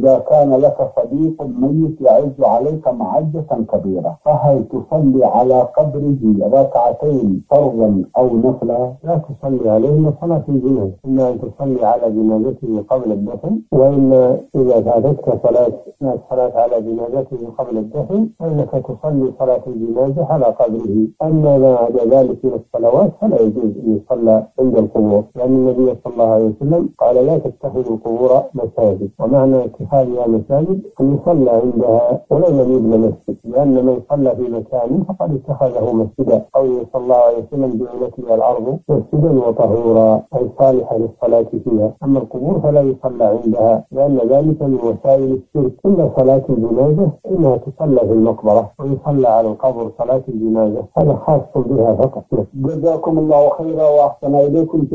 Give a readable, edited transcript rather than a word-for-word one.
إذا كان لك صديق ميت يعز عليك معزة كبيرة، فهل تصلي على قبره ركعتين فرضا أو نفلا؟ لا تصلي عليه صلاة الجنازة، إما أن تصلي على جنازته قبل الدفن، وإما إذا فاتتك صلاة على جنازته قبل الدفن فإنك تصلي صلاة الجنازة على قبره. أما ما عدا ذلك من الصلوات فلا يجوز أن يصلى عند القبور، لأن النبي صلى الله عليه وسلم قال لا تتخذوا القبور مساجد، ومعنى اتخاذها مساجد أن يصلى عندها ولم يبنى مسجد، لأن من صلى في مكان فقد اتخذه مسجدا، قوله صلى الله عليه وسلم جعلت لي الأرض مسجدا وطهورا، أي صالحة للصلاة فيها. أما القبور فلا يصلى عندها لأن ذلك من وسائل الشرك. إلا صلاة الجنازة إنها تصلى في المقبرة، ويصلى على القبر صلاة الجنازة، هذا خاص بها فقط. جزاكم الله خيرا وأحسن إليكم.